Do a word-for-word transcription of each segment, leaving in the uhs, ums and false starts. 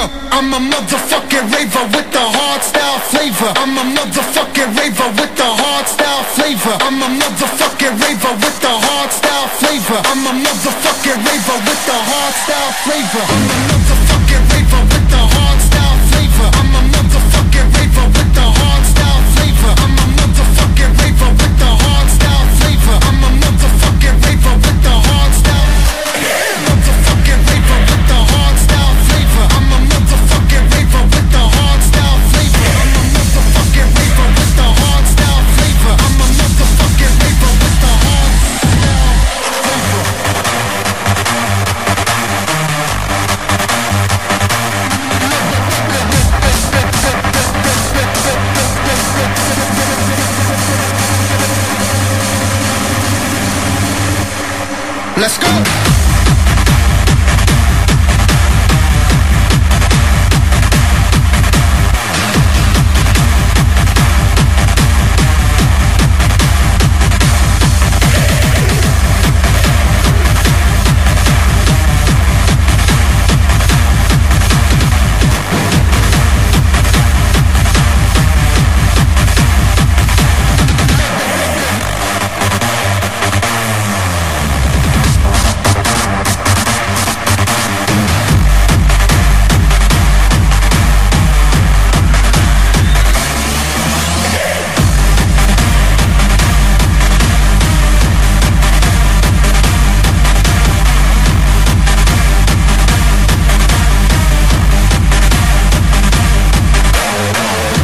nigga. I'm a motherfucking raver with the hardstyle flavor. I'm a motherfucking raver with the hardstyle flavor. I'm a motherfucking raver with the hardstyle flavor. I'm a motherfucking raver with the hardstyle flavor. I'm a motherfucking raver with the hardstyle flavor. I'm a motherfucking raver with the hardstyle flavor. I'm a motherfucking raver with the hardstyle flavor. I'm a motherfucking raver with the hardstyle flavor. Motherfucking raver with the hardstyle flavor. I'm a motherfucking raver with the hardstyle flavor. I'm a motherfucking raver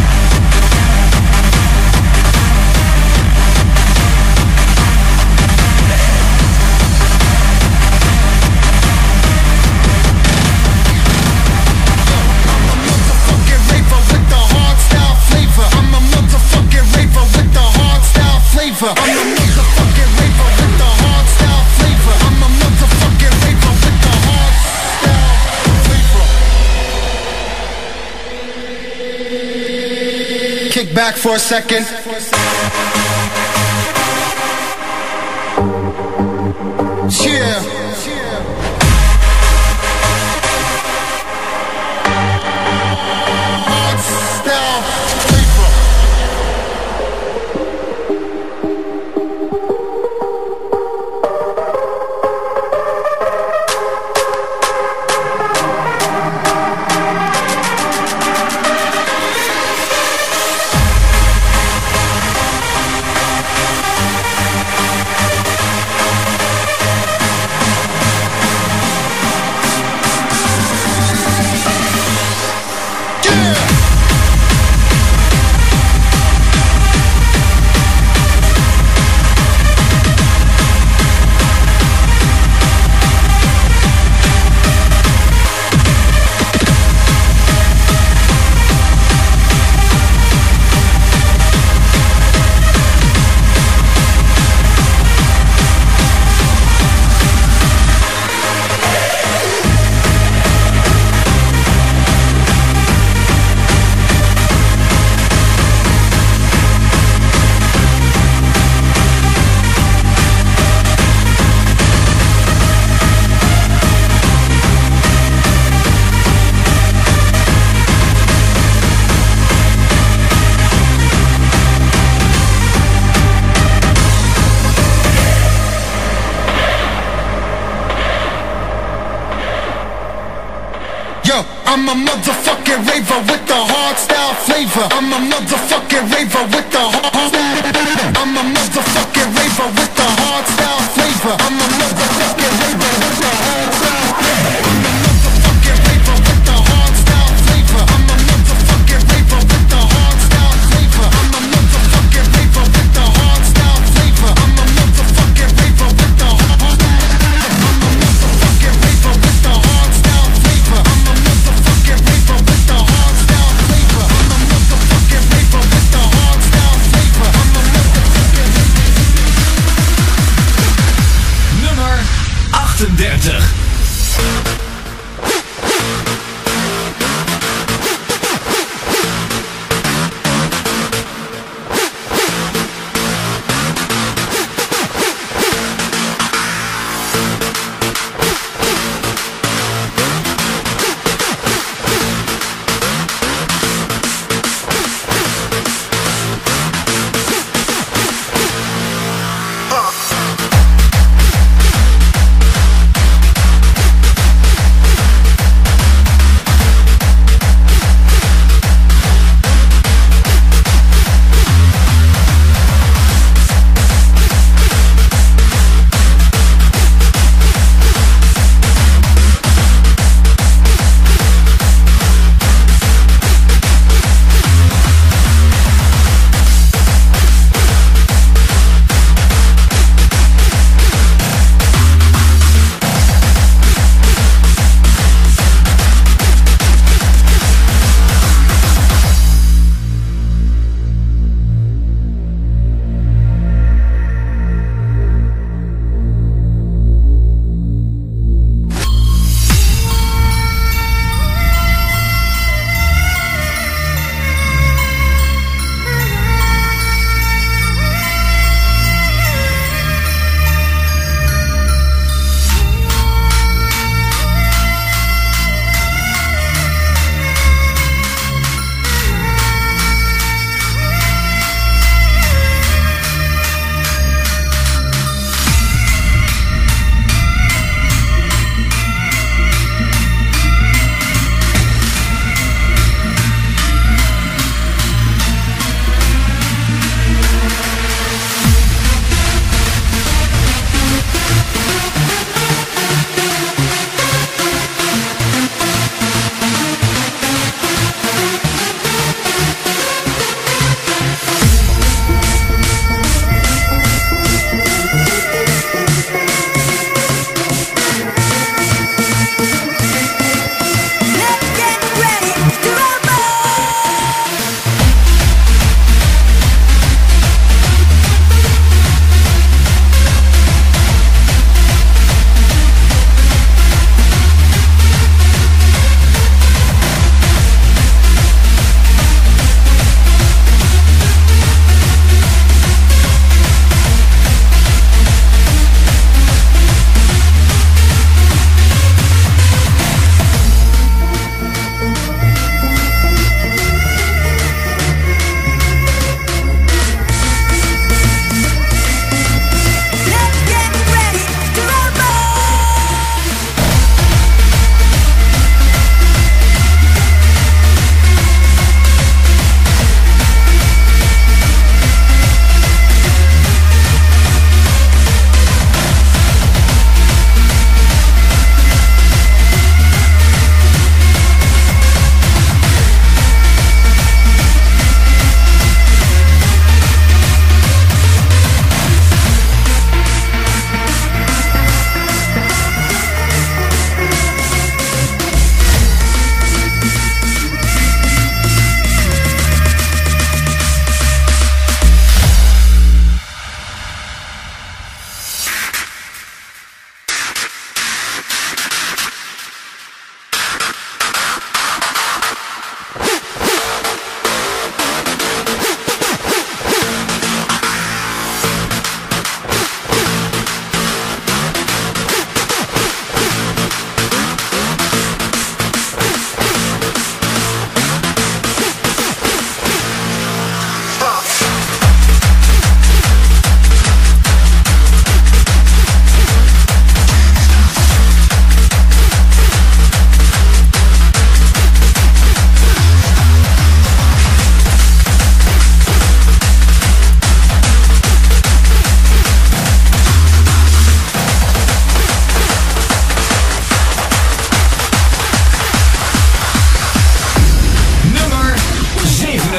with the hardstyle flavor. I'm a motherfucking raver with the hardstyle flavor. Let's go! Back for a second. Yeah. I'm a motherfucking raver with the hardstyle flavor. I'm a motherfucking raver with the hardstyle flavor. I'm a motherfucking raver with the hardstyle flavor. I'm a motherfucking raver with the hardstyle flavor. I'm a motherfucking raver with the hardstyle flavor. I'm a motherfucking raver with the hardstyle flavor. I'm a motherfucking raver with the hardstyle flavor. I'm a motherfucking raver with the hardstyle flavor. I'm a motherfucking raver with the hardstyle flavor. I'm a with the hardstyle flavor. I'm a motherfucking raver with the hardstyle flavor. I'm a motherfucking raver. Nummer achtendertig.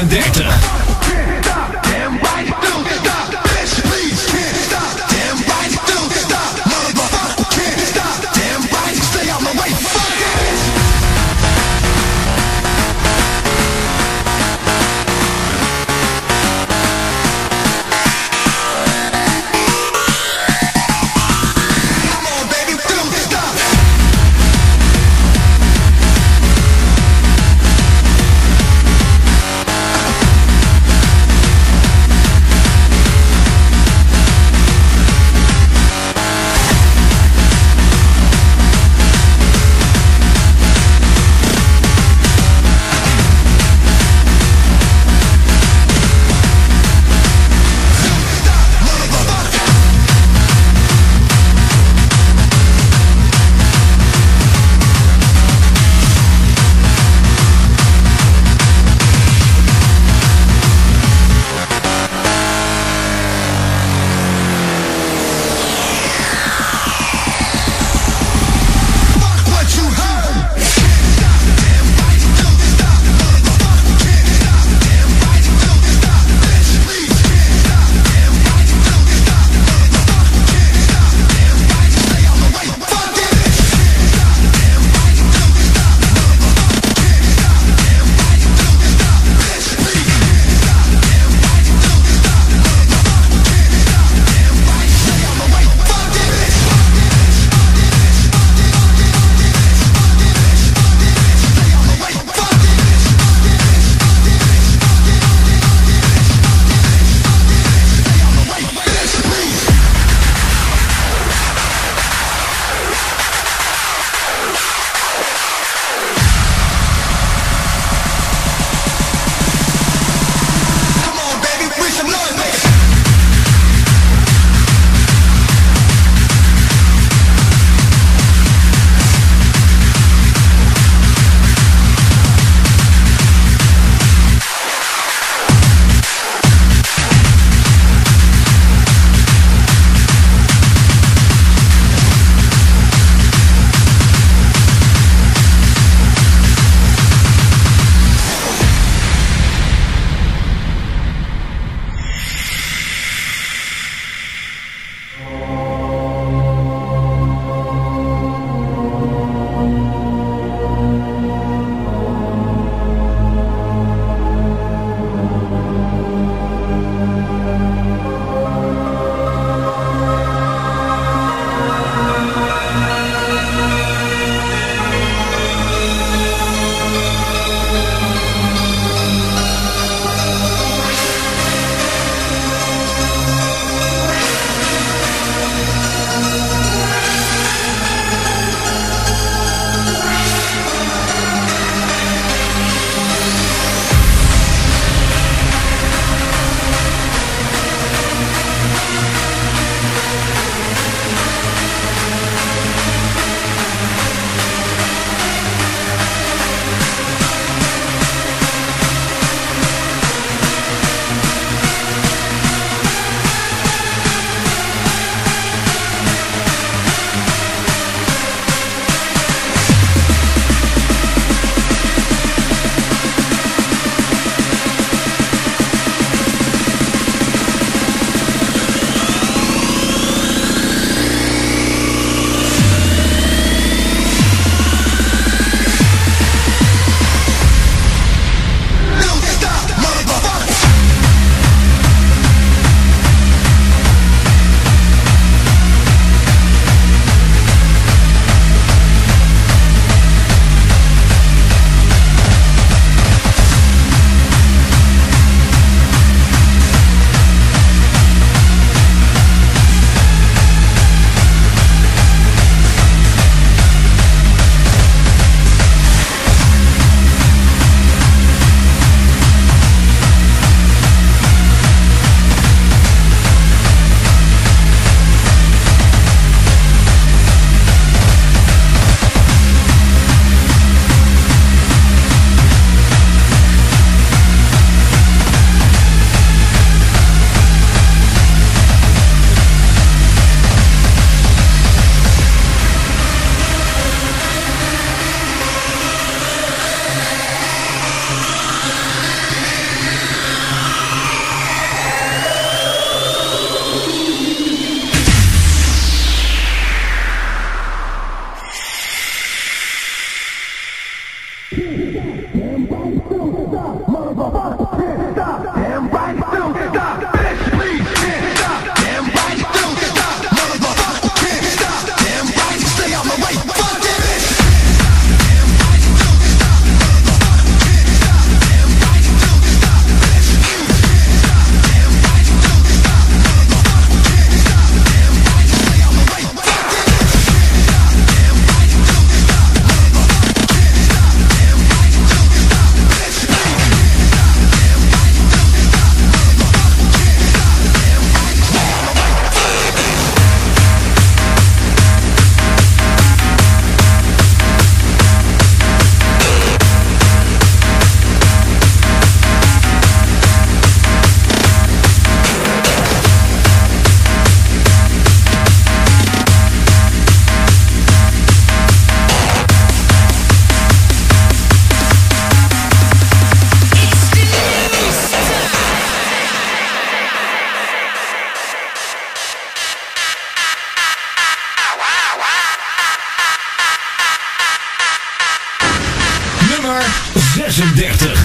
vierendertig. zesendertig.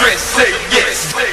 Trent, say yes. We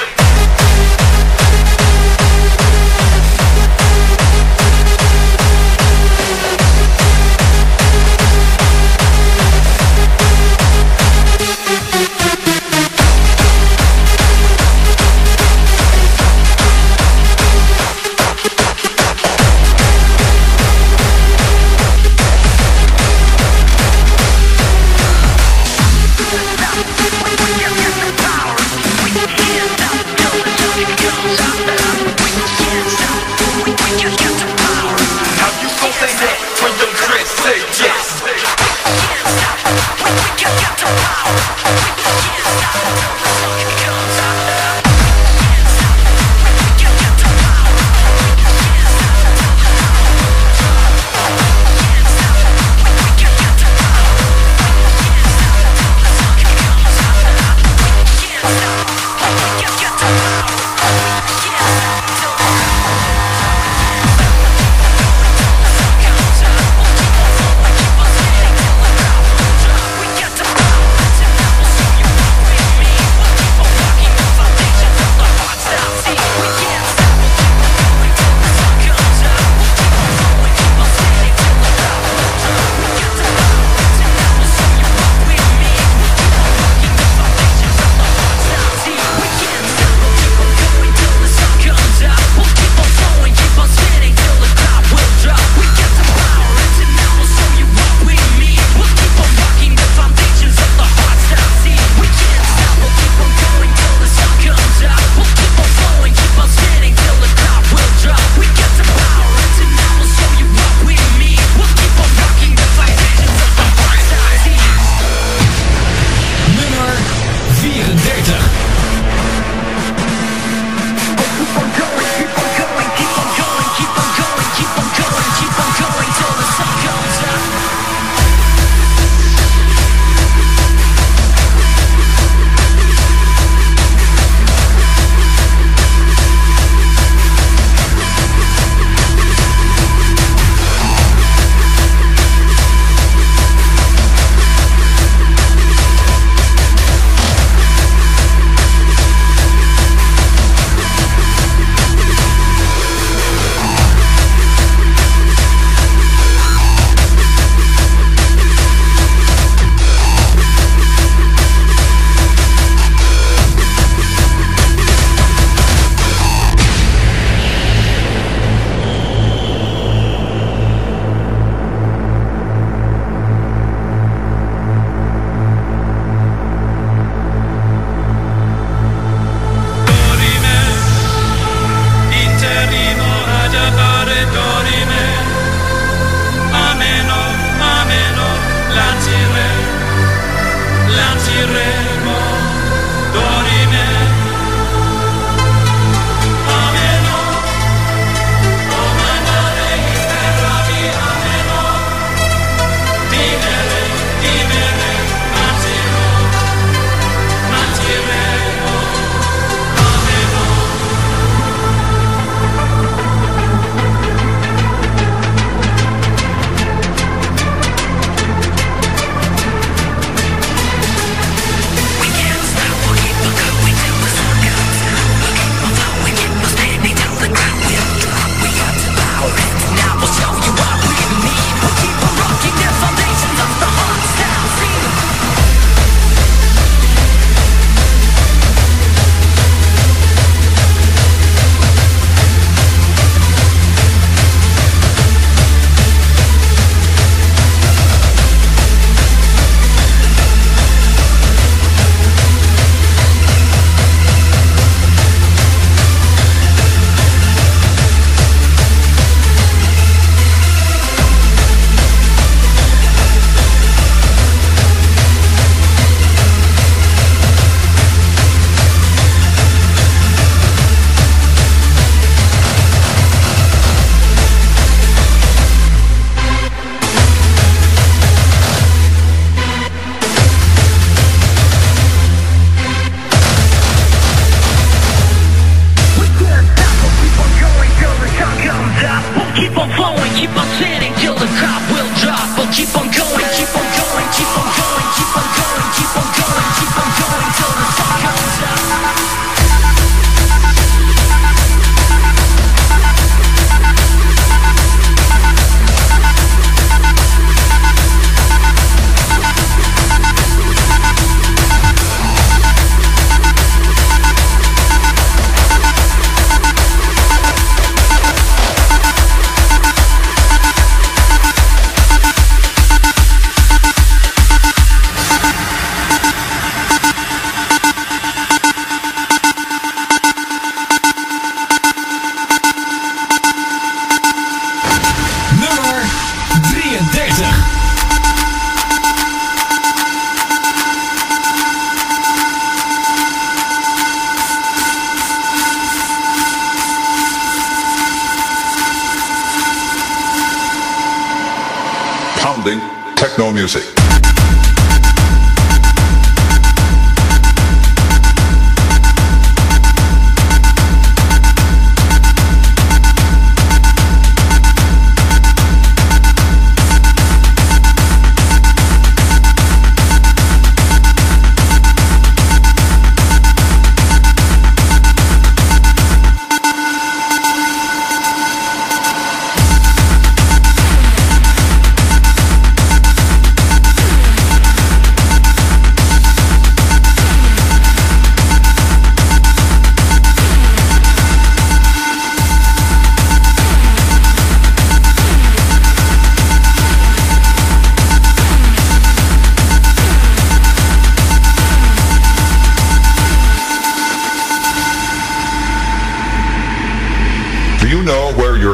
sounding techno music.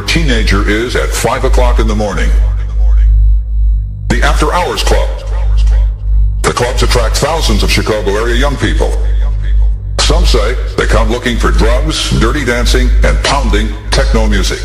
Teenager is at five o'clock in the morning. The After Hours Club. The clubs attract thousands of Chicago area young people. Some say they come looking for drugs, dirty dancing, and pounding techno music.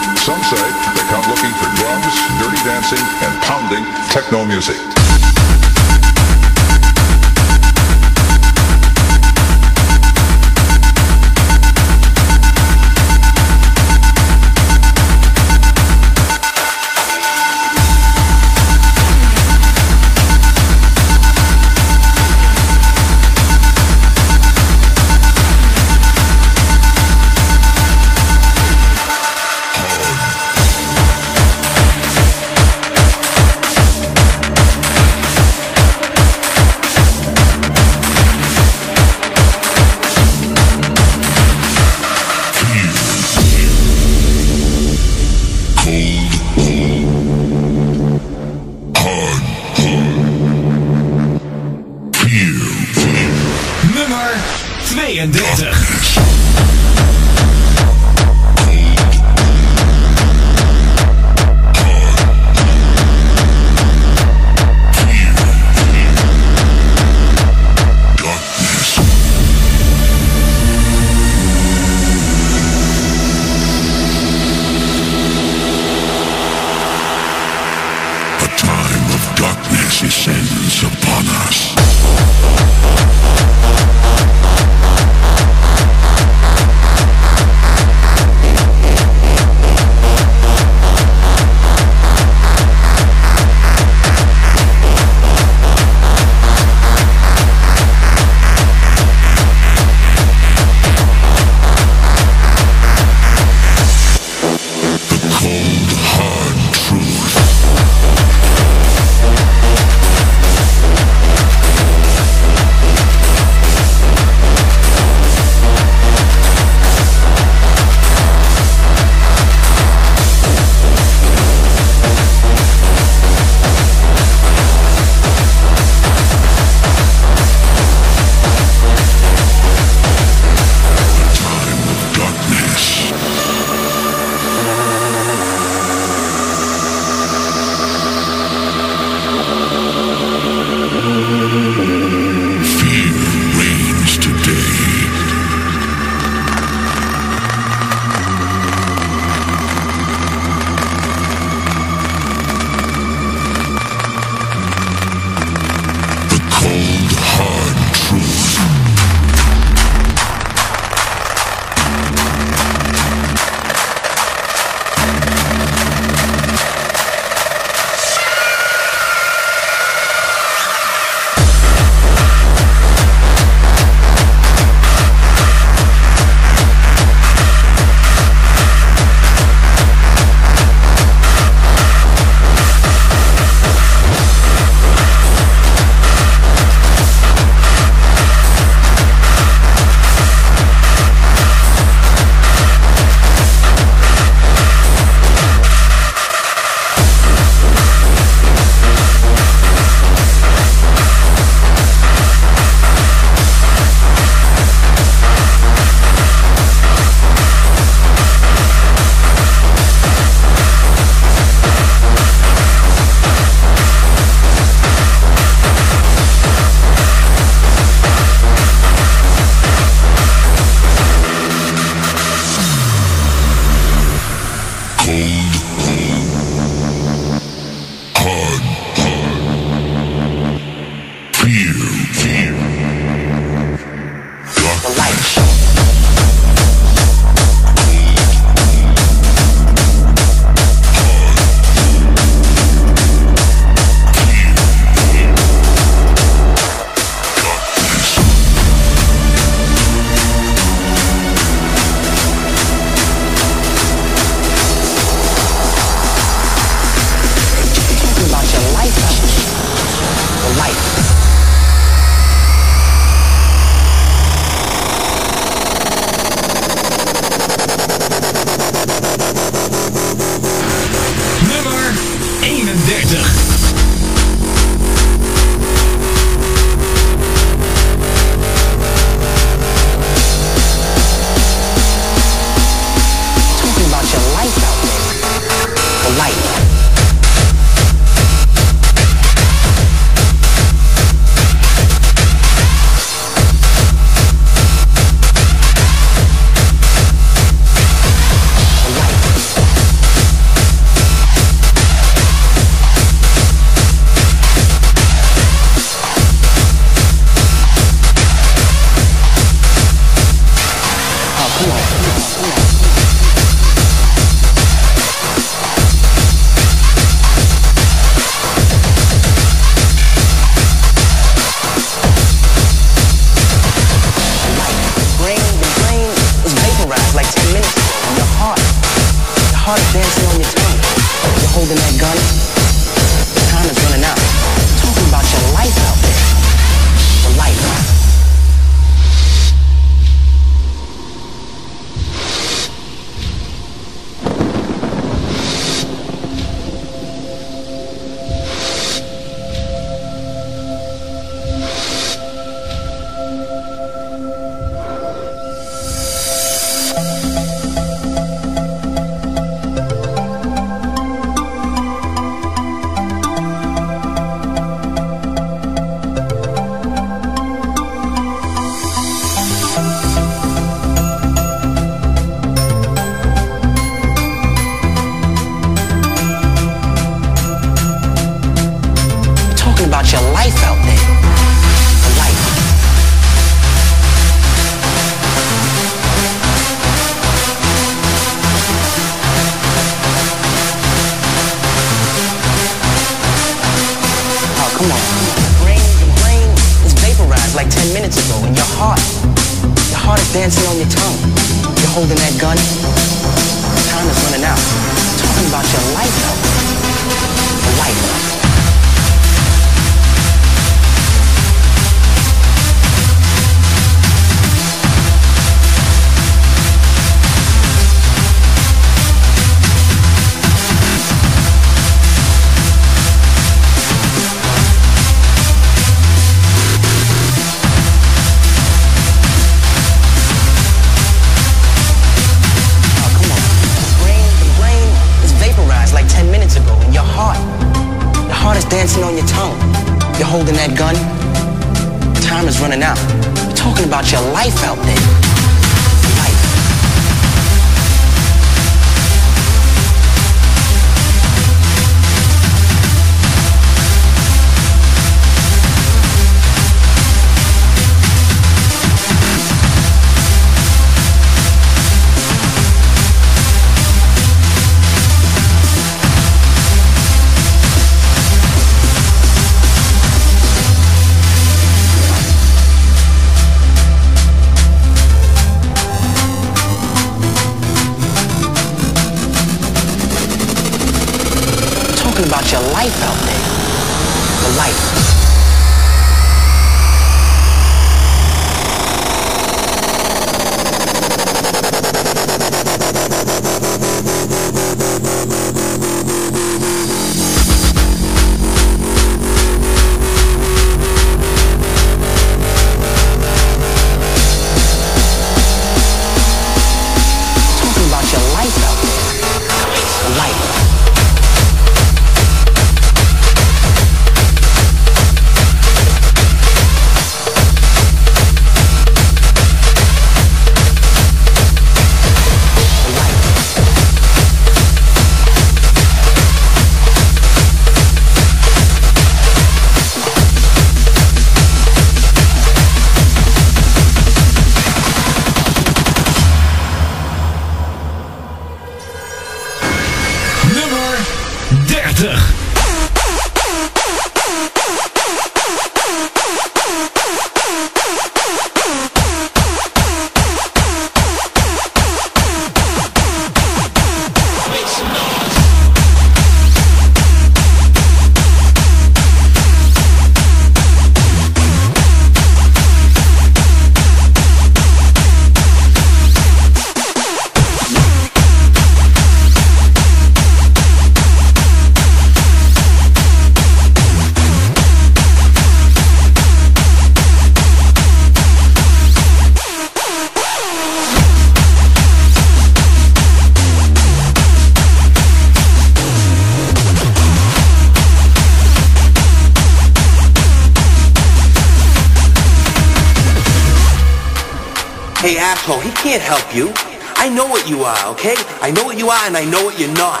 He can't help you. I know what you are, okay? I know what you are and I know what you're not.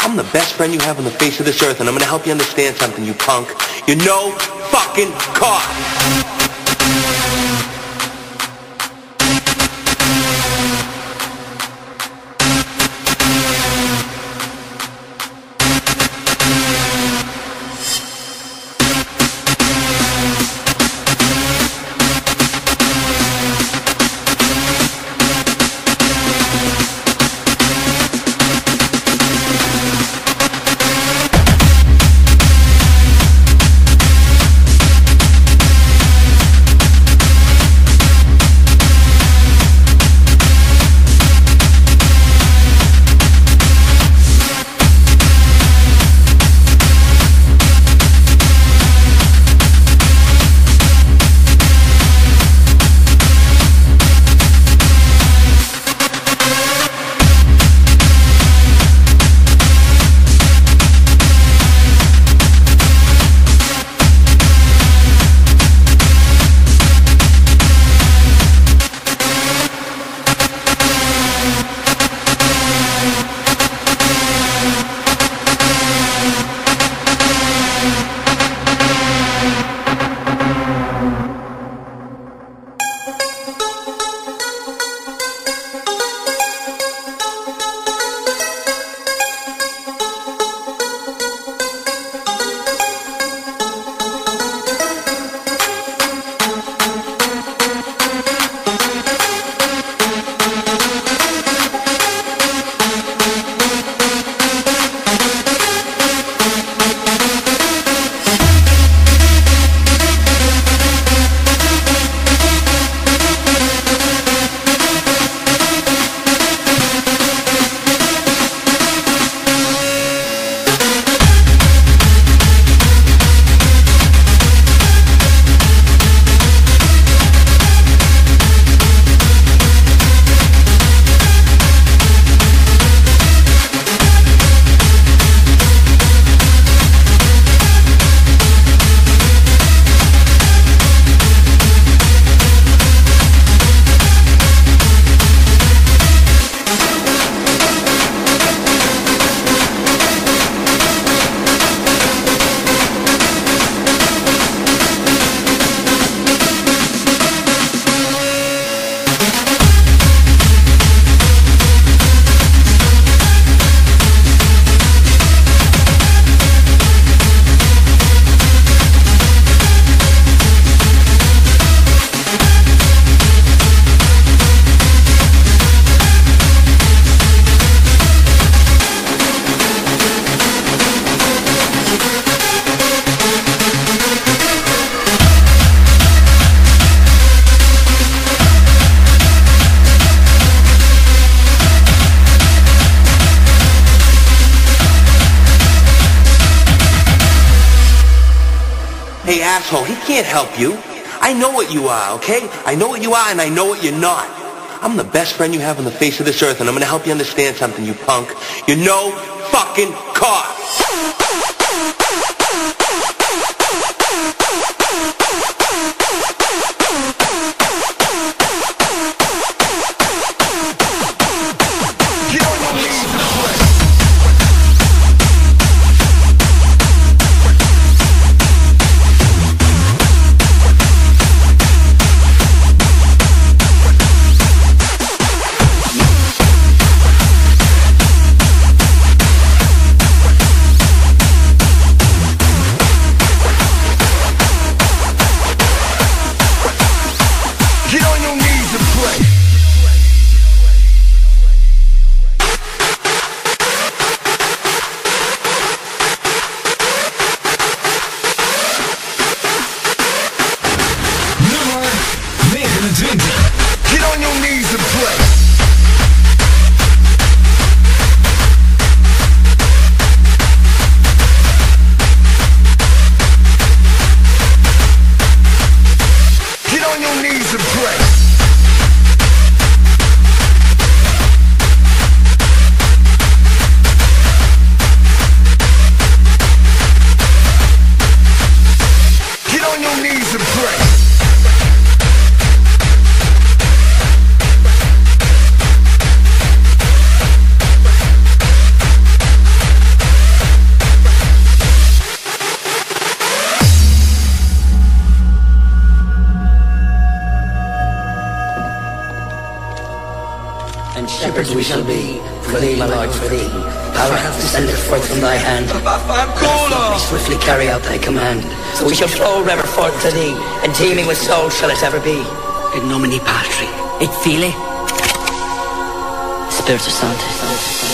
I'm the best friend you have on the face of this earth, and I'm gonna help you understand something, you punk. You're no fucking cop. Hey, asshole, he can't help you. I know what you are, okay? I know what you are, and I know what you're not. I'm the best friend you have on the face of this earth, and I'm going to help you understand something, you punk. You're no fucking cop. Shepherds we shall be, for thee, my lord, for thee. Power hath descended forth from thy hand. We swiftly carry out thy command. So we shall flow ever forth to thee, and teeming with souls shall it ever be. In nomine patri, et filii, Spiritus Sanctus.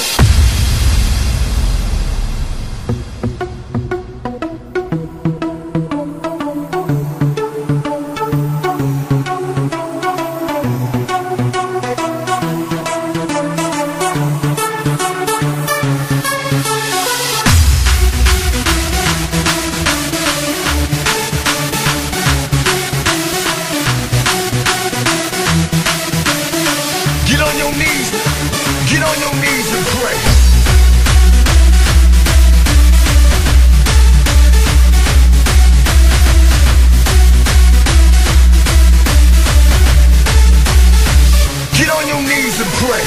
Knees and pray.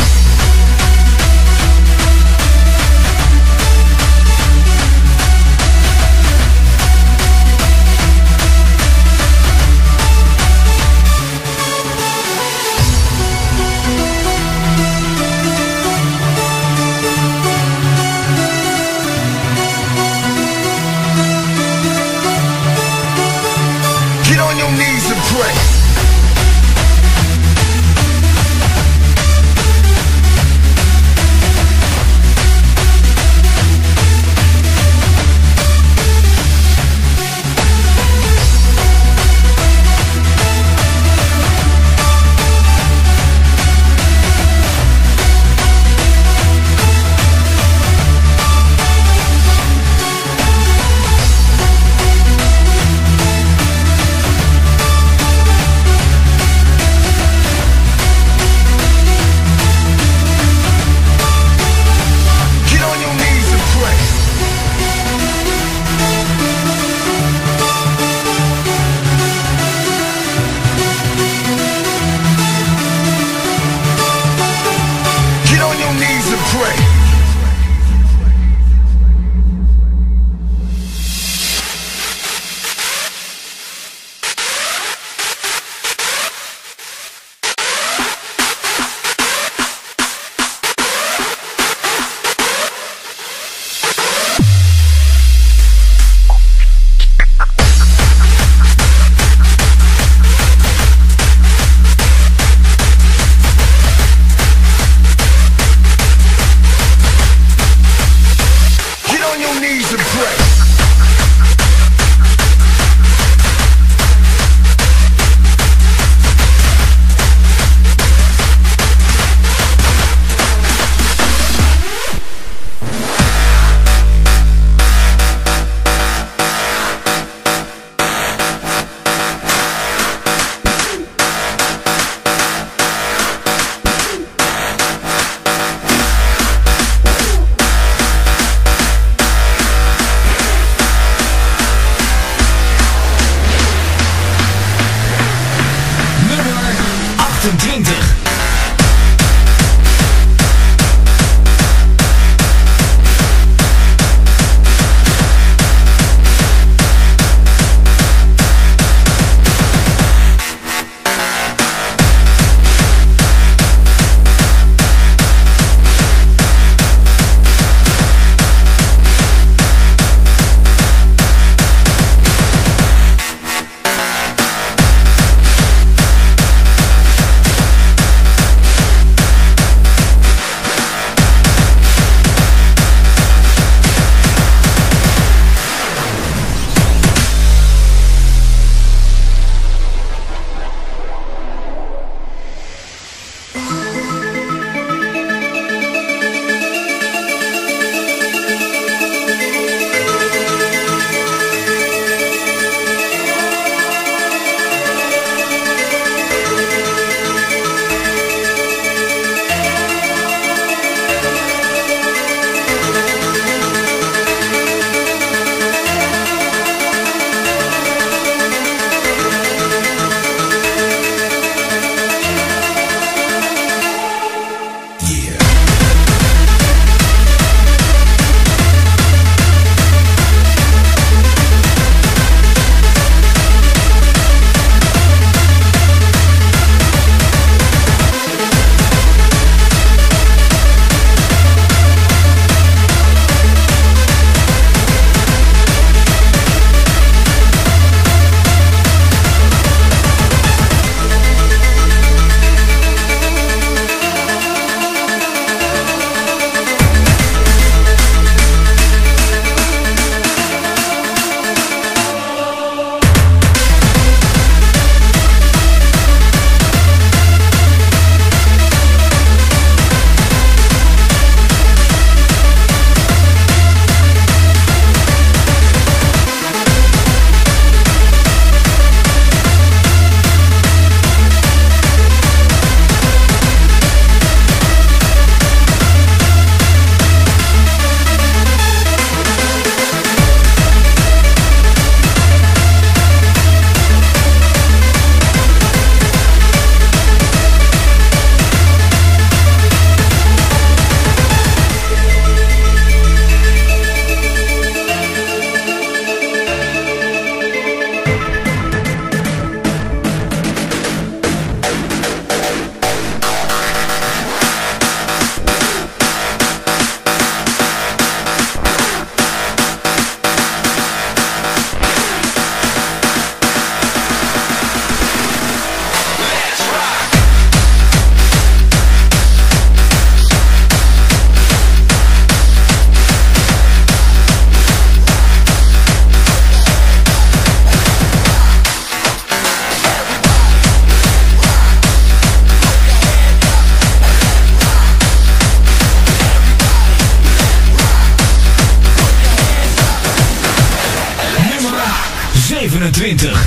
twenty-seven.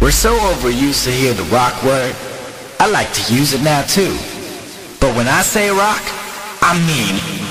We're so overused to hear the rock word, I like to use it now too. But when I say rock, I mean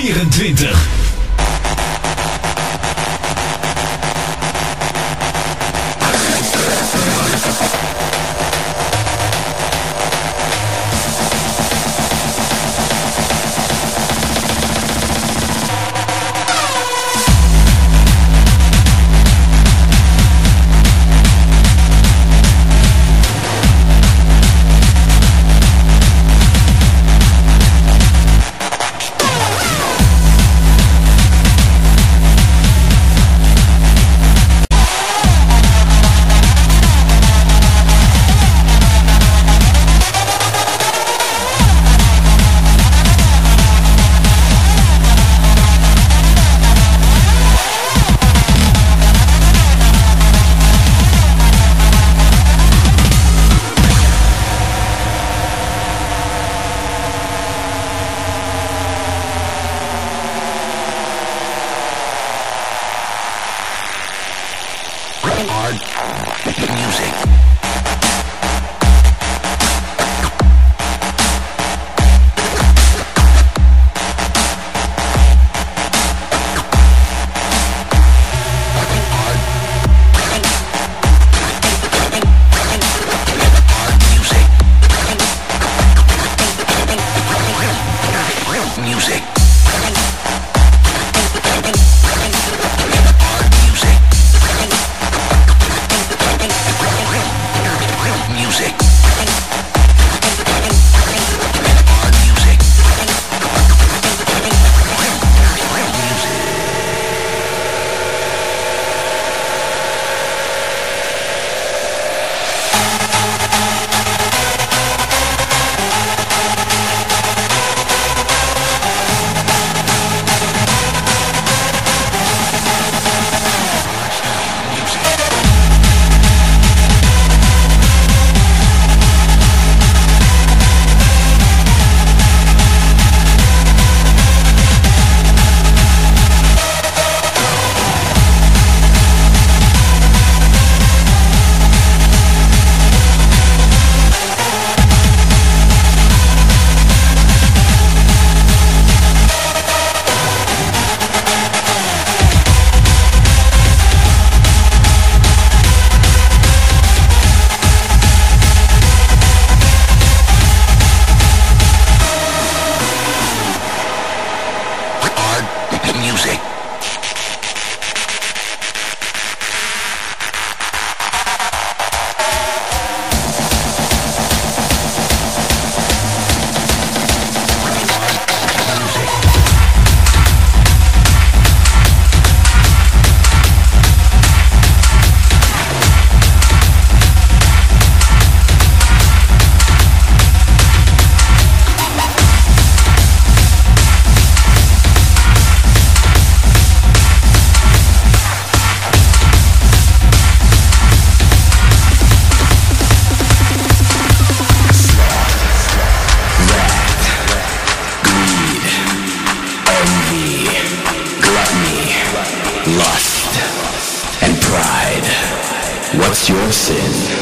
vierentwintig. Make it music. What's your sin?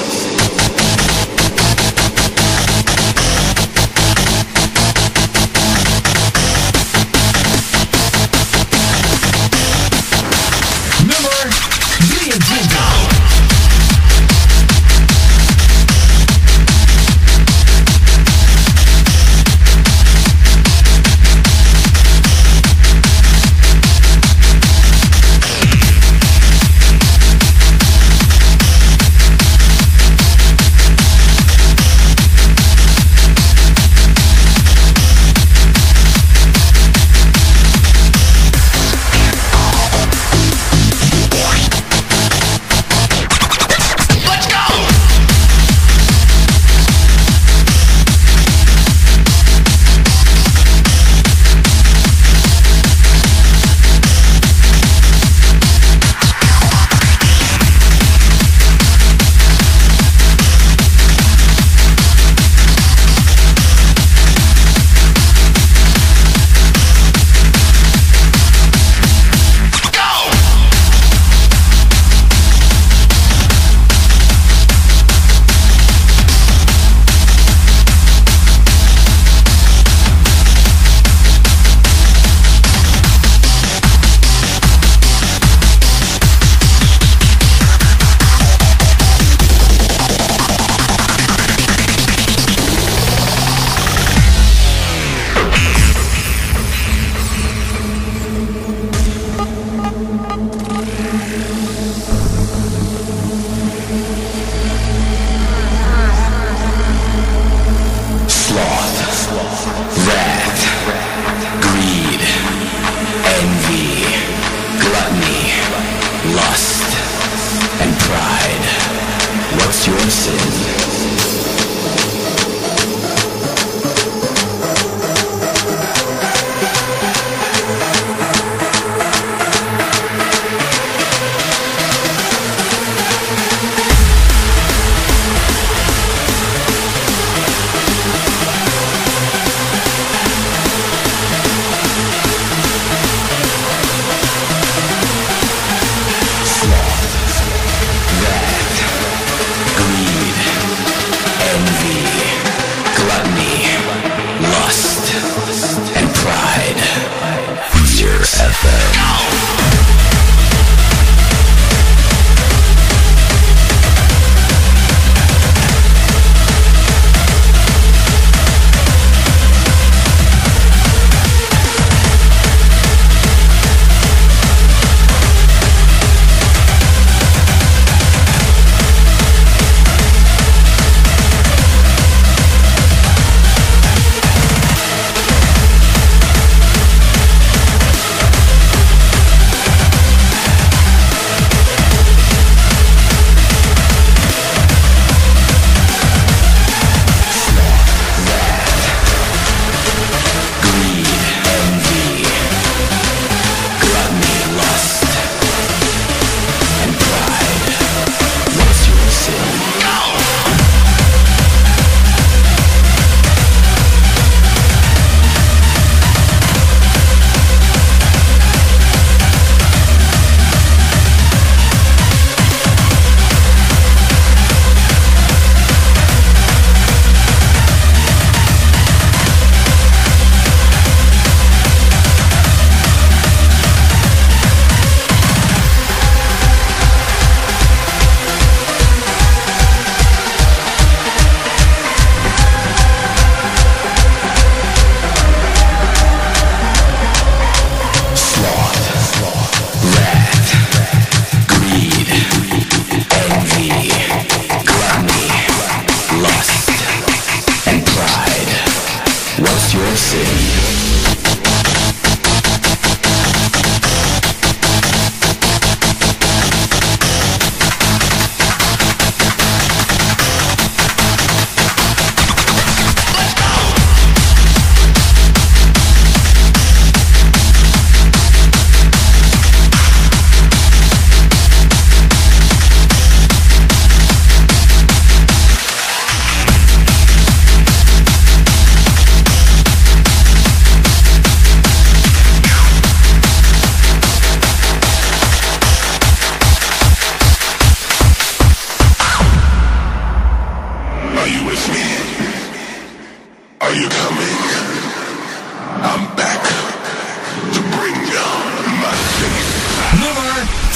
Yeah.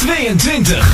tweeëntwintig.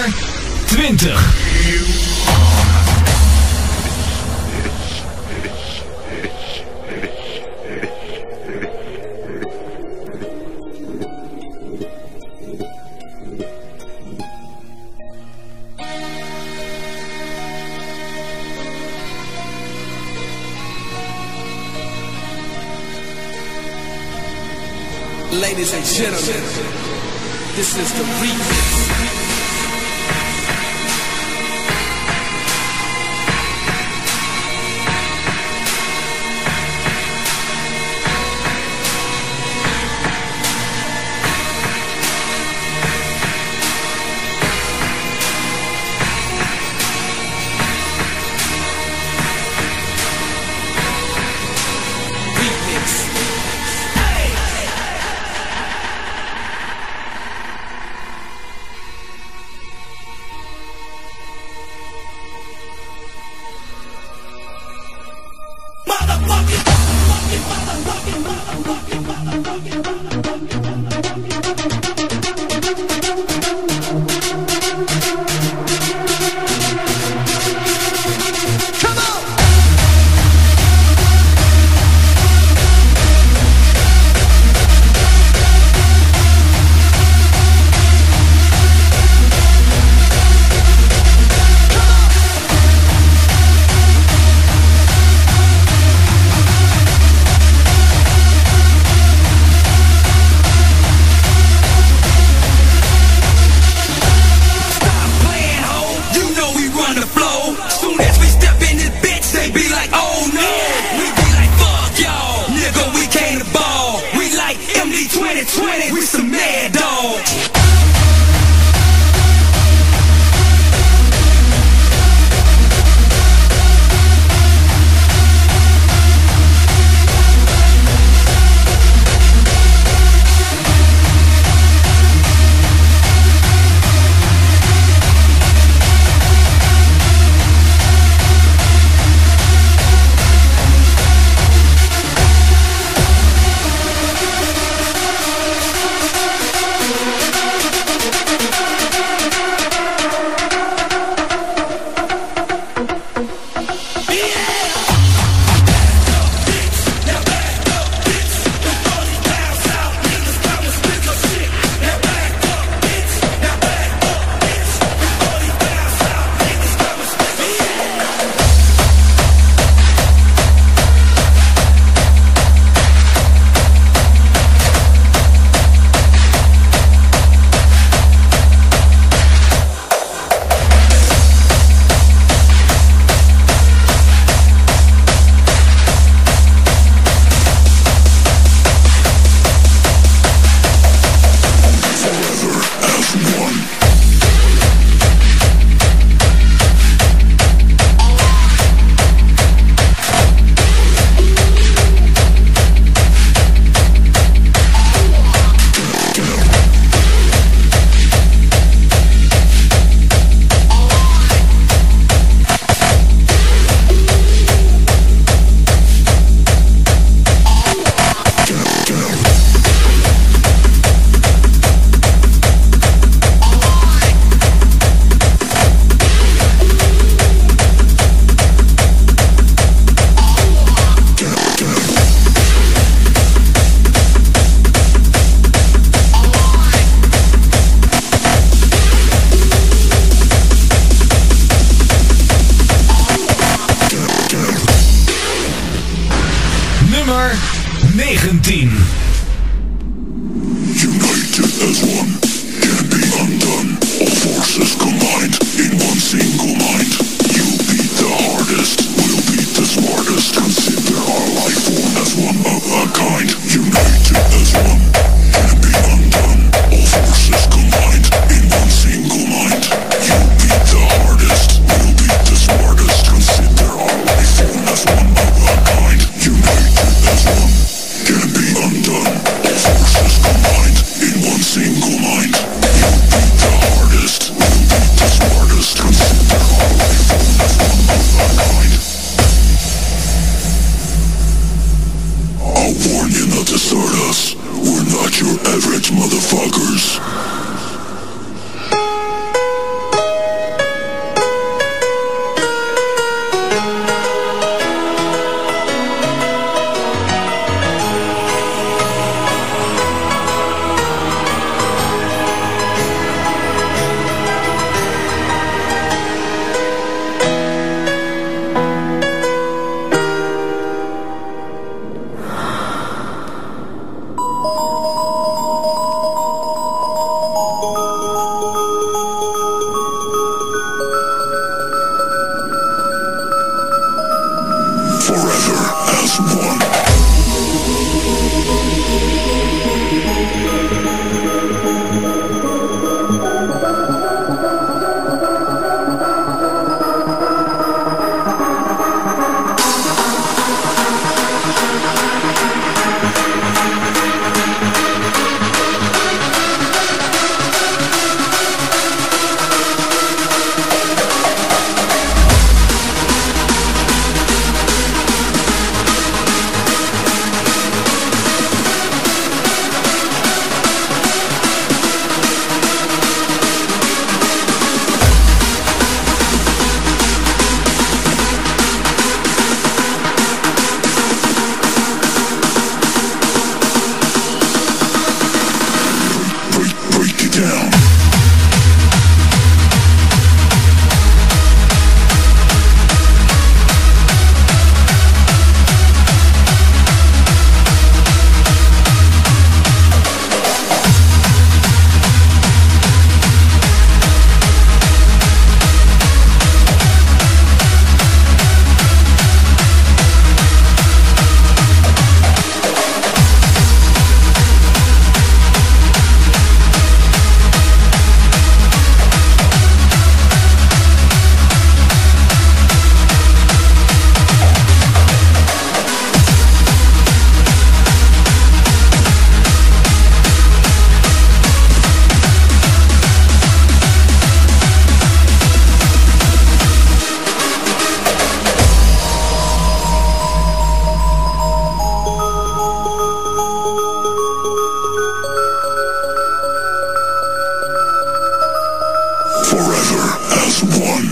nummer twintig. Ladies and gentlemen, this is the remix. Remix. twenty, we some mad dogs. Nummer negentien. United as one, can be undone. All forces combined in one single mind. You beat the hardest, we'll beat the smartest. Consider our life form as one of a kind. United as one, can be undone. All forces combined in one single mind. You beat the hardest, we'll beat the smartest. Consider our life form as one of a kind. United as one, can be undone. as one.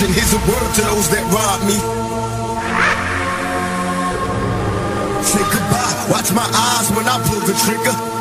and here's a word to those that rob me. Say goodbye, watch my eyes when I pull the trigger.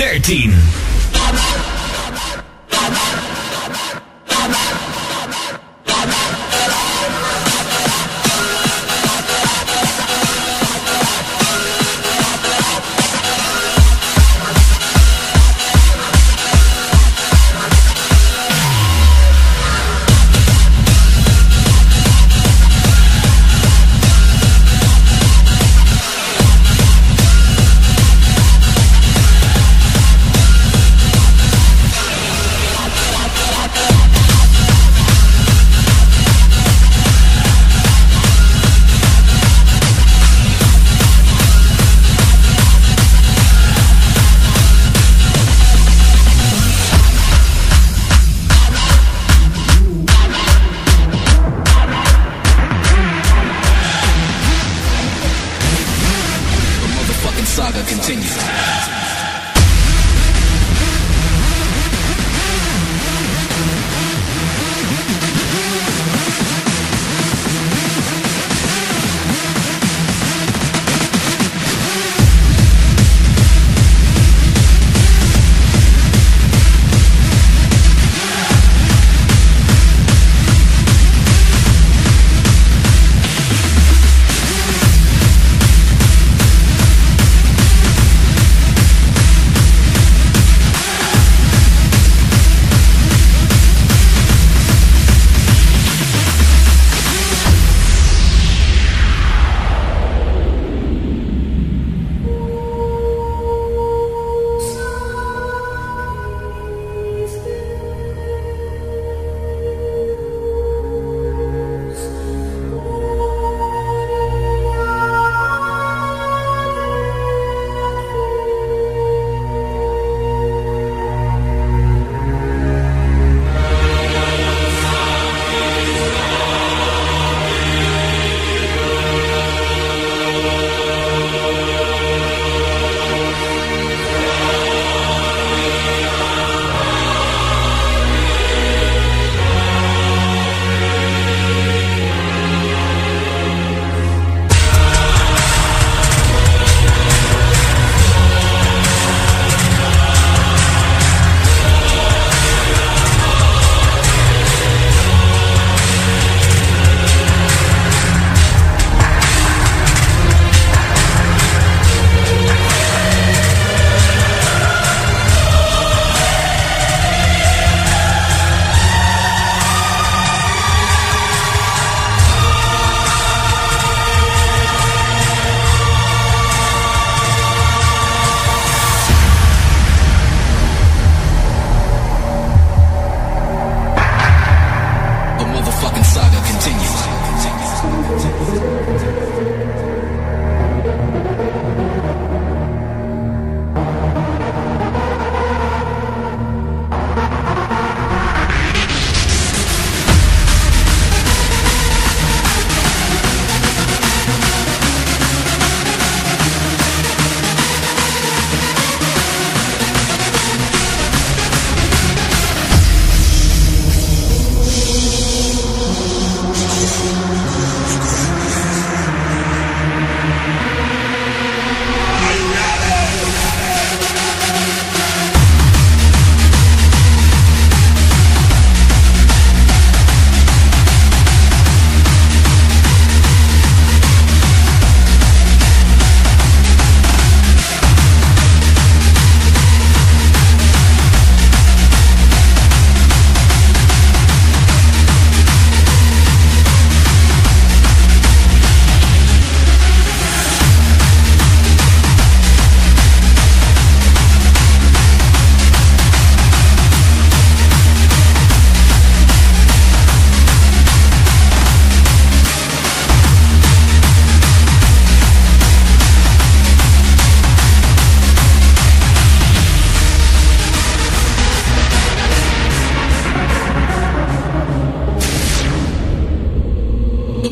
dertien. Saga continues.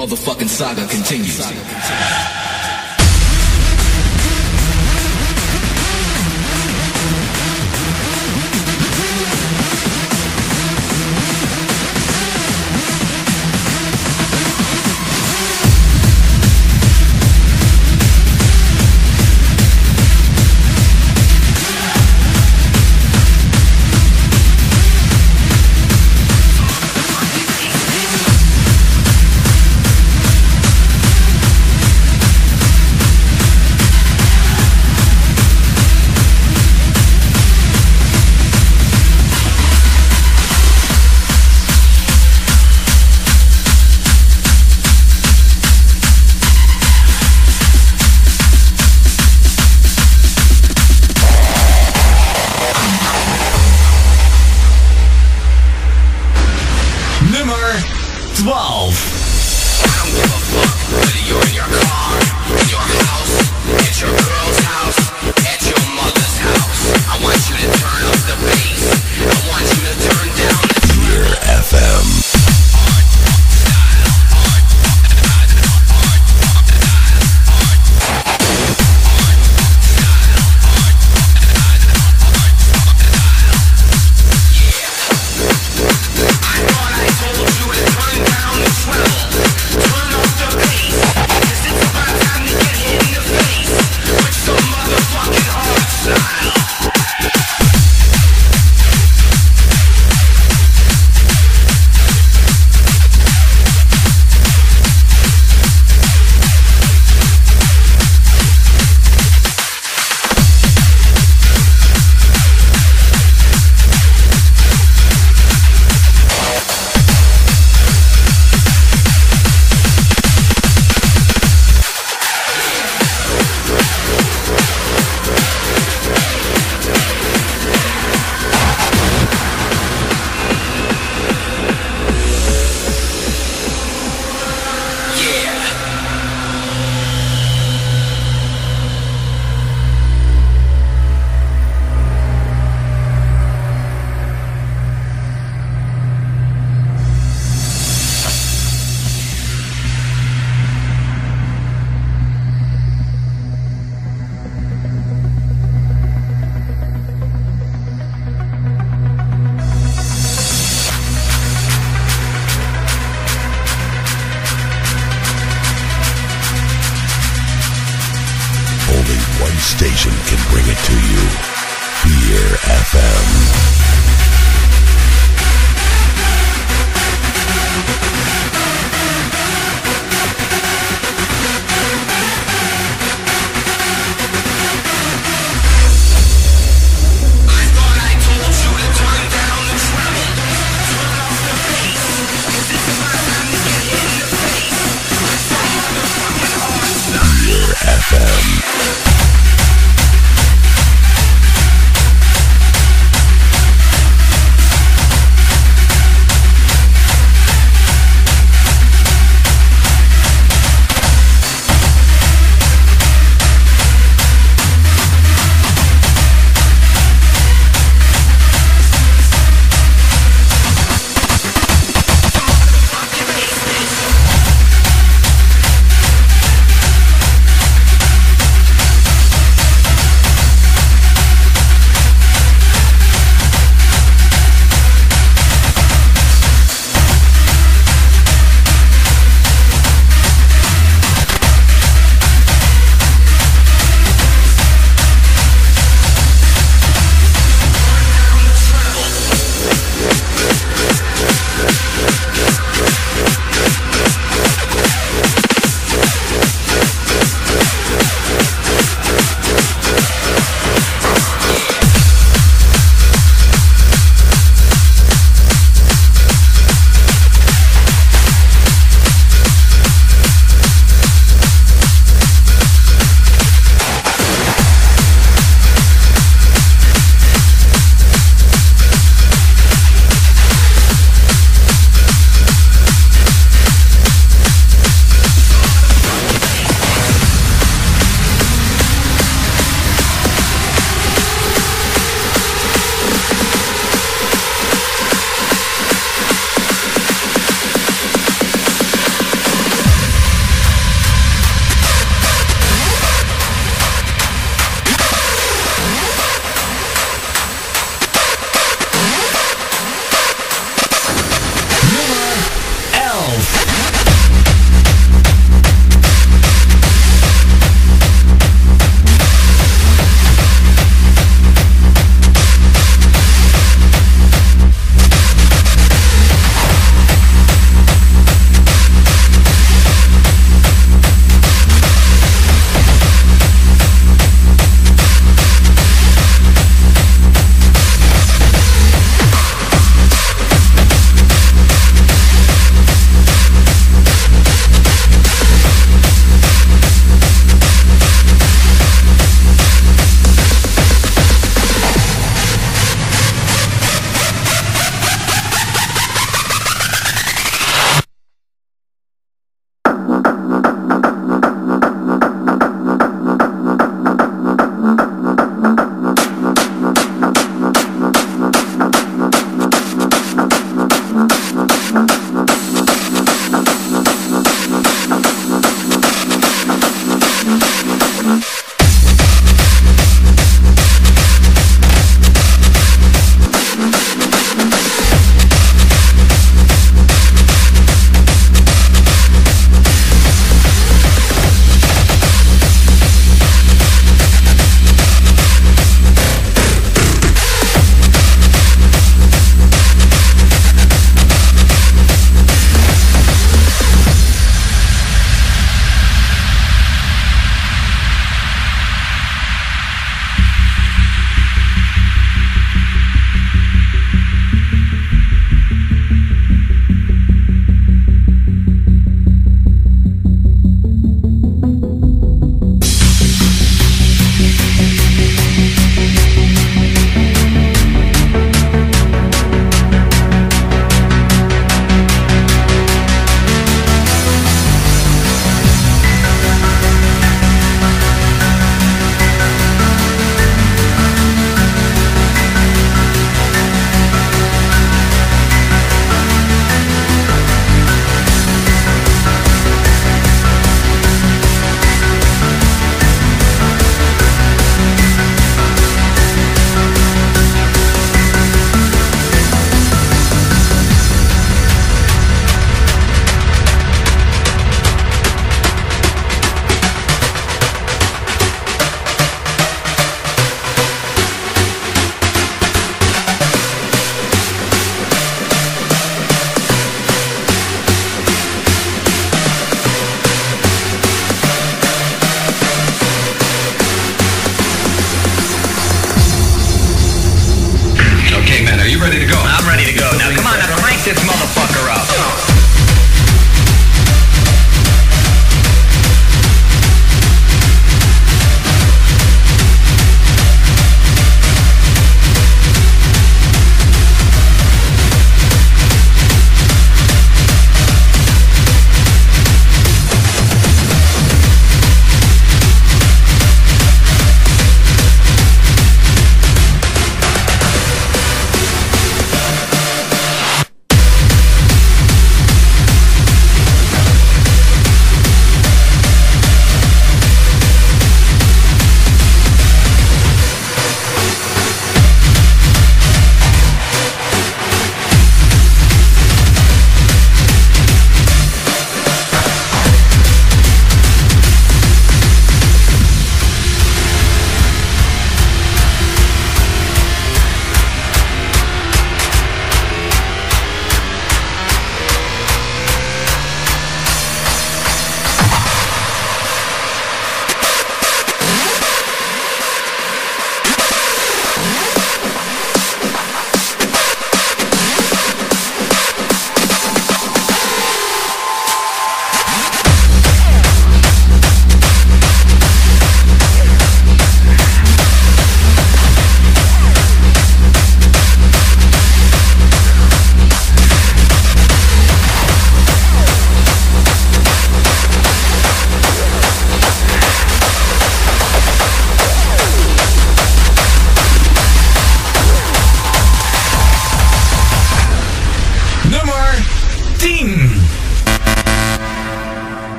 Motherfucking saga continues. Saga continues. Station can bring it to you. Fear F M.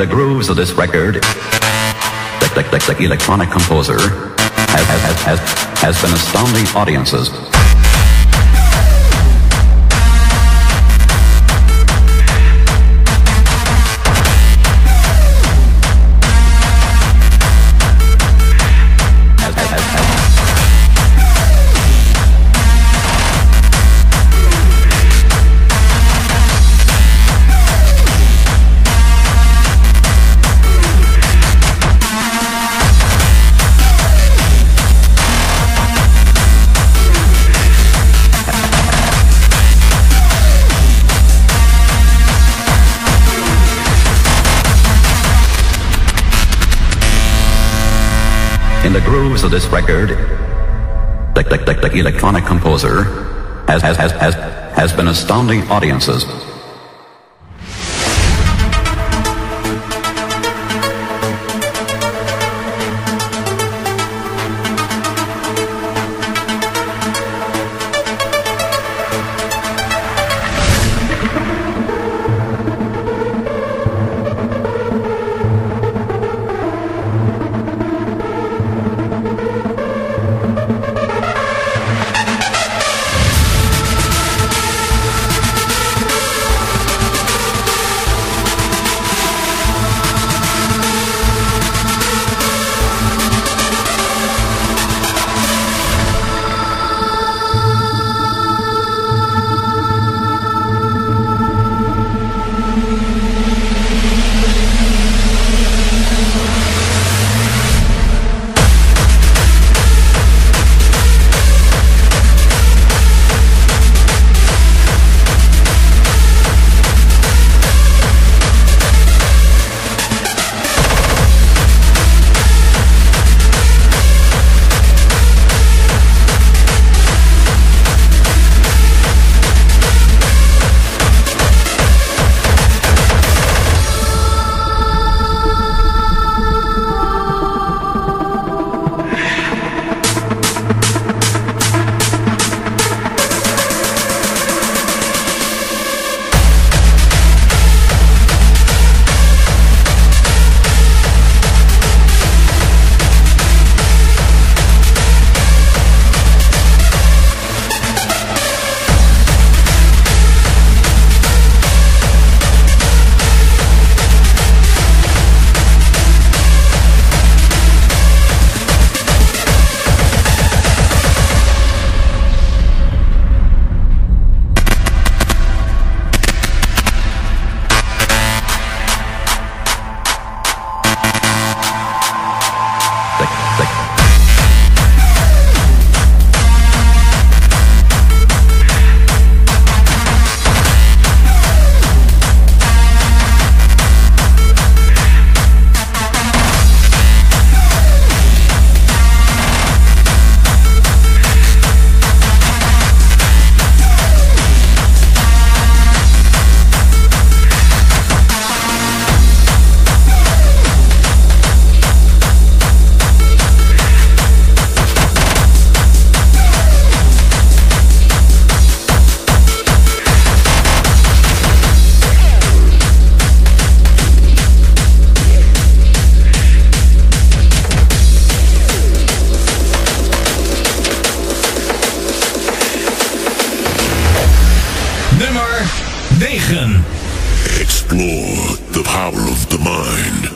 the grooves of this record, the, the, the electronic composer has, has, has, has been astounding audiences. In the grooves of this record, the, the, the, the electronic composer has, has, has, has, has been astounding audiences. Explore the power of the mind.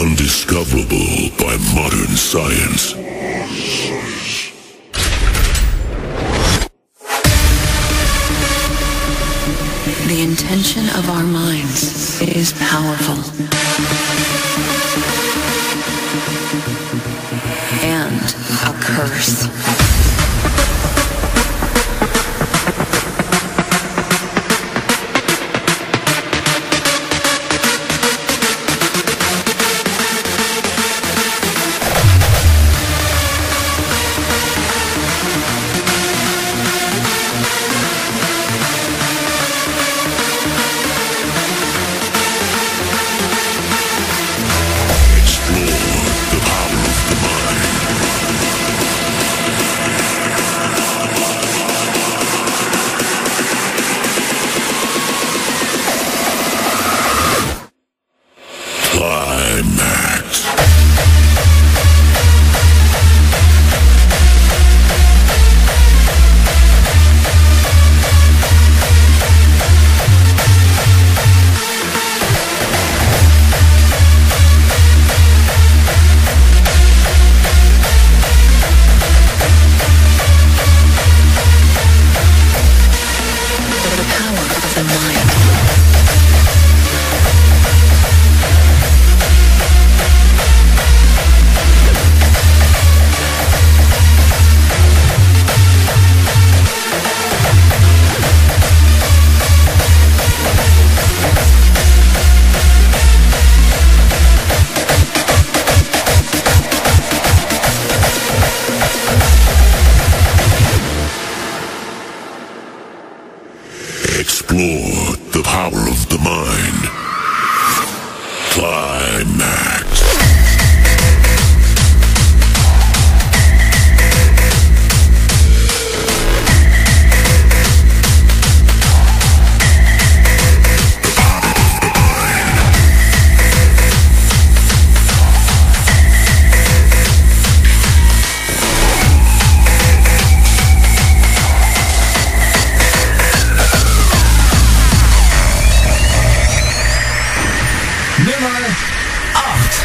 undiscoverable by modern science. The intention of our minds is powerful. And a curse. Explore the power of the mind. Climax. Nummer acht.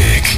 music.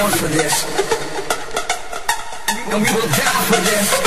born for this, and we will die for this.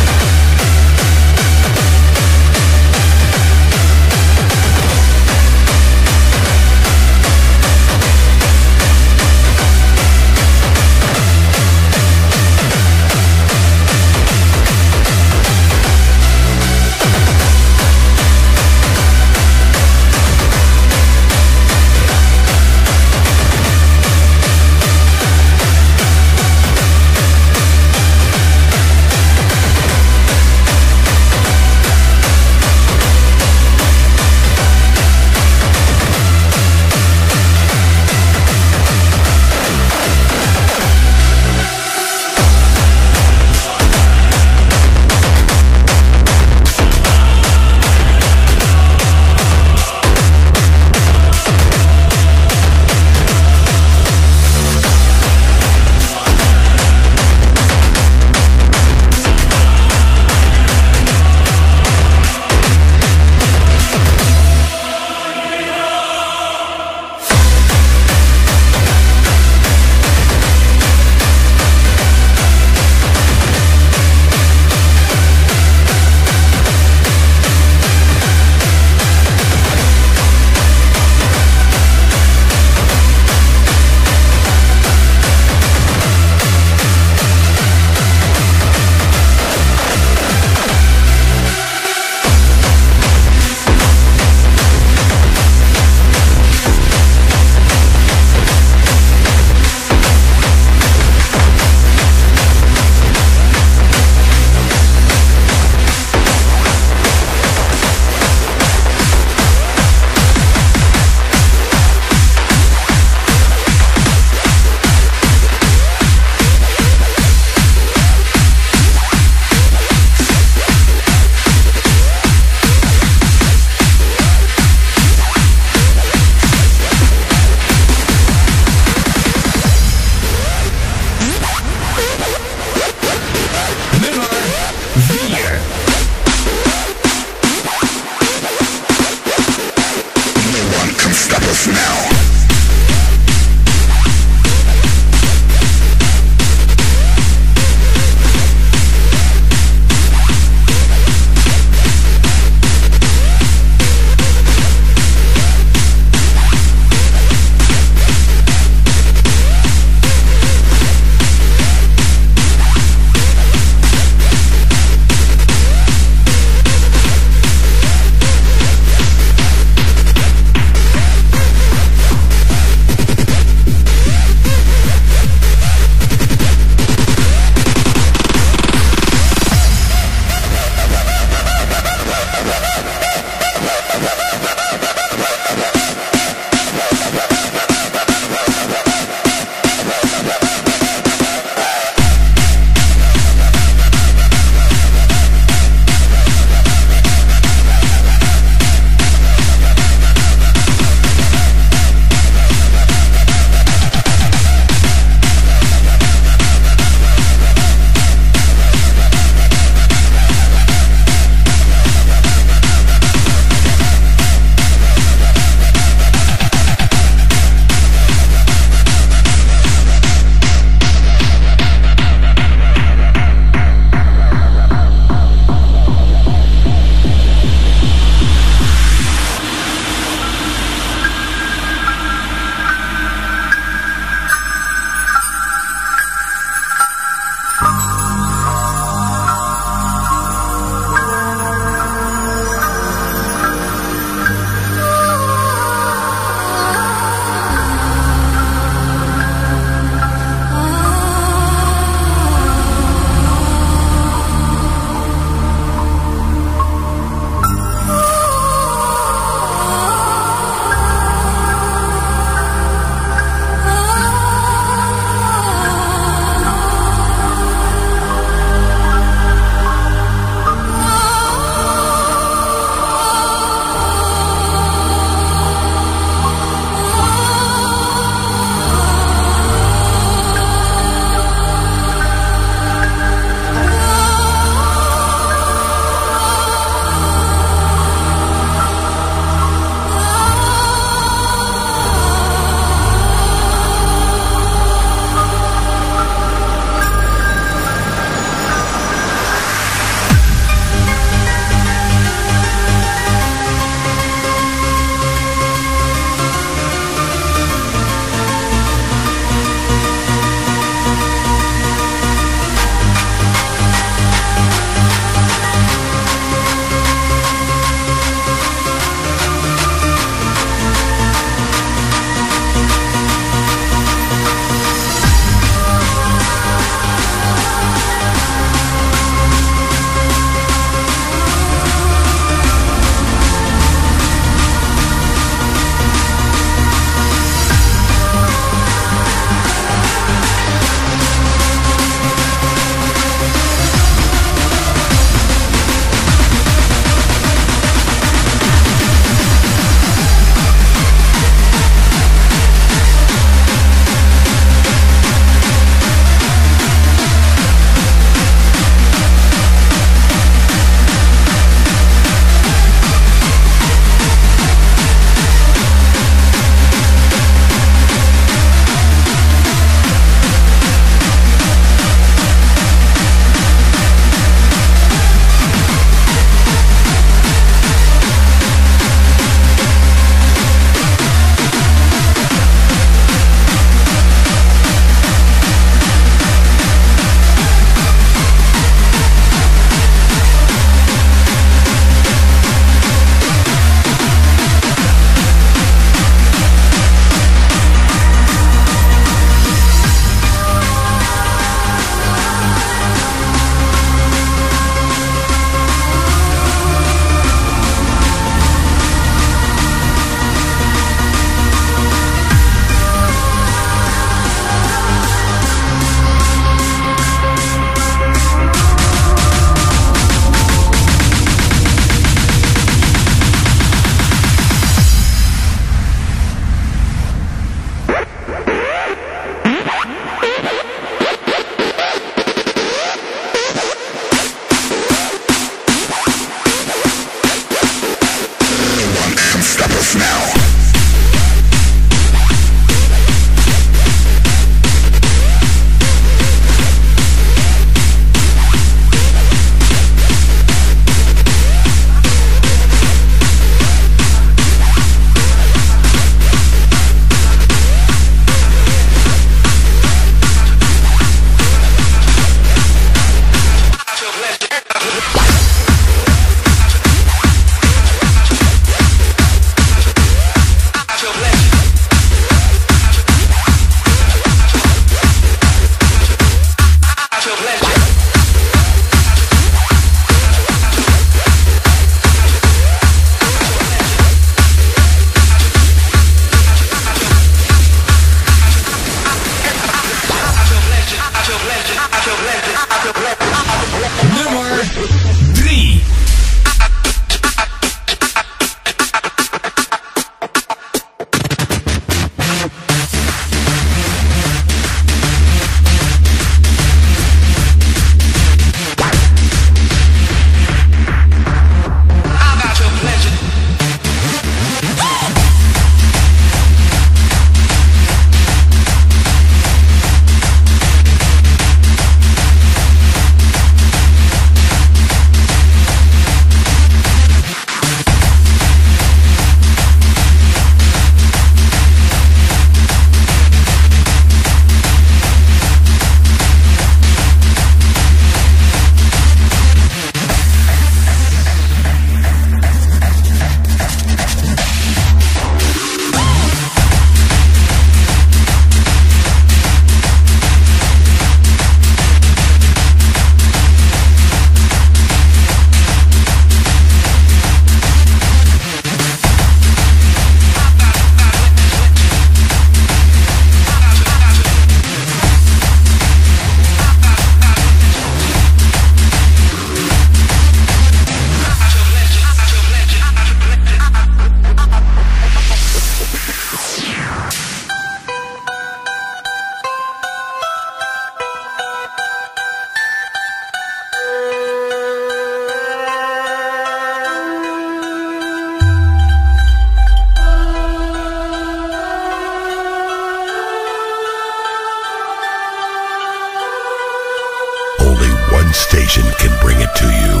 station can bring it to you.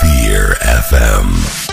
Fear F M.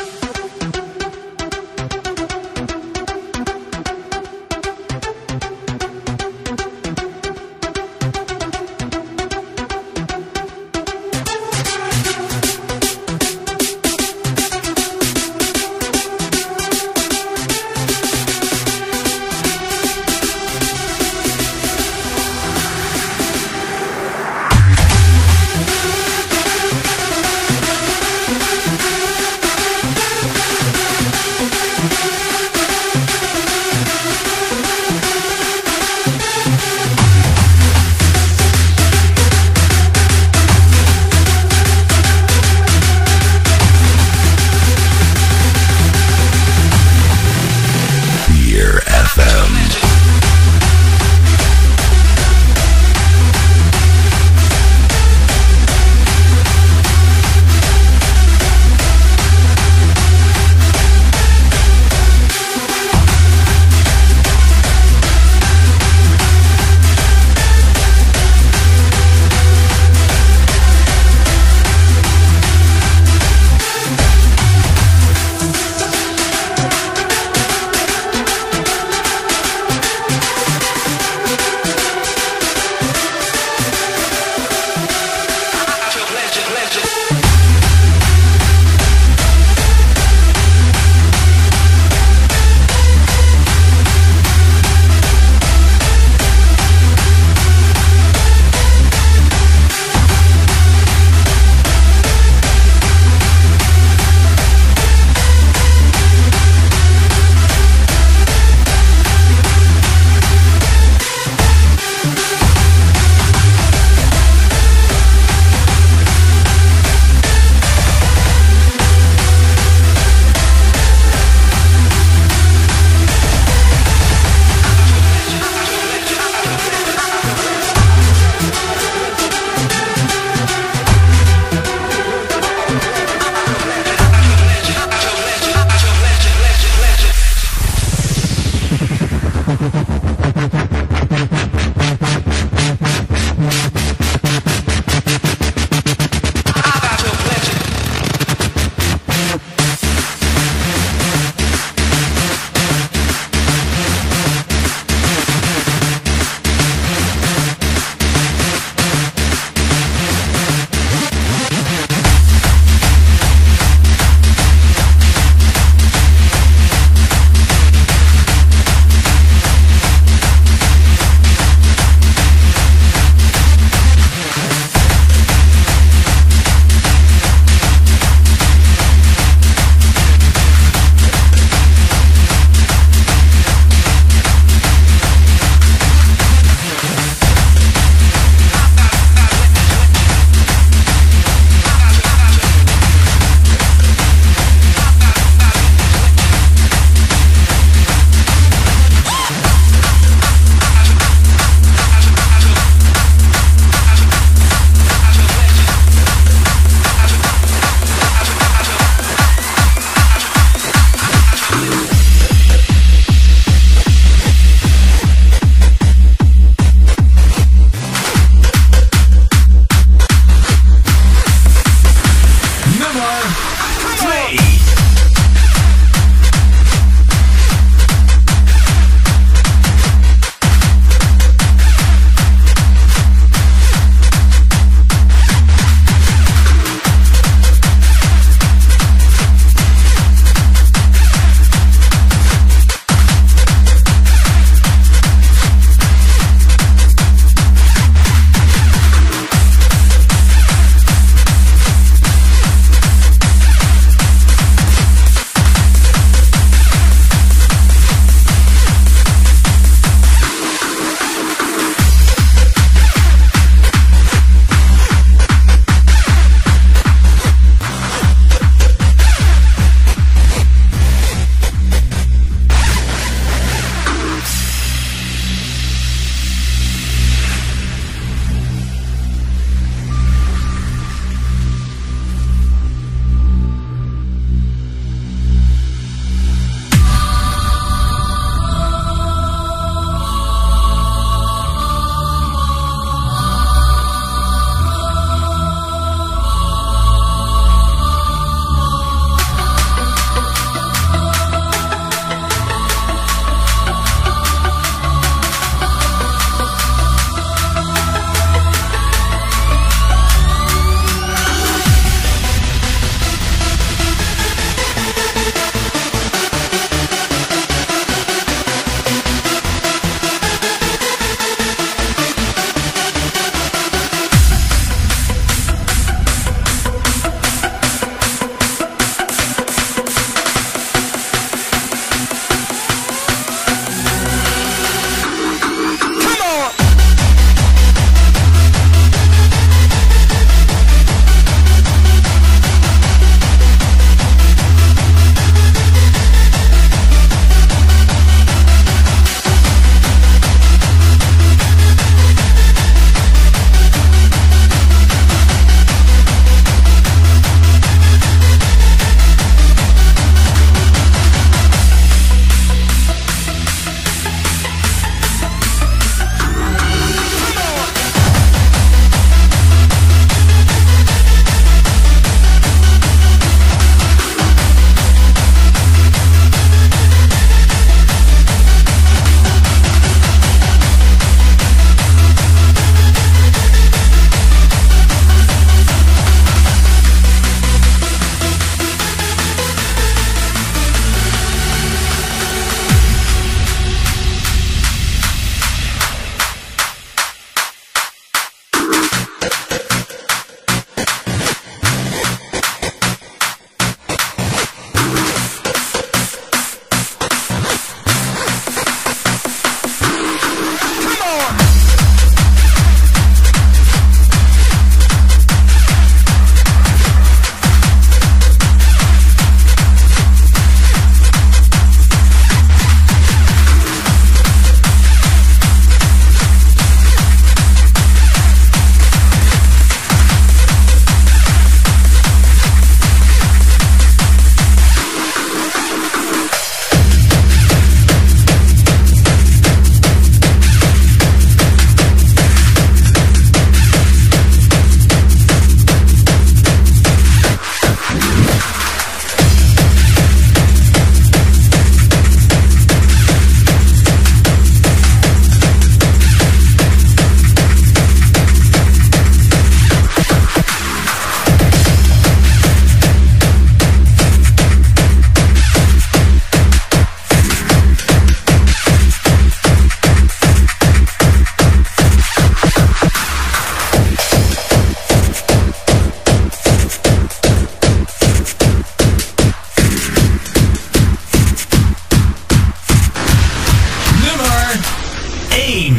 game.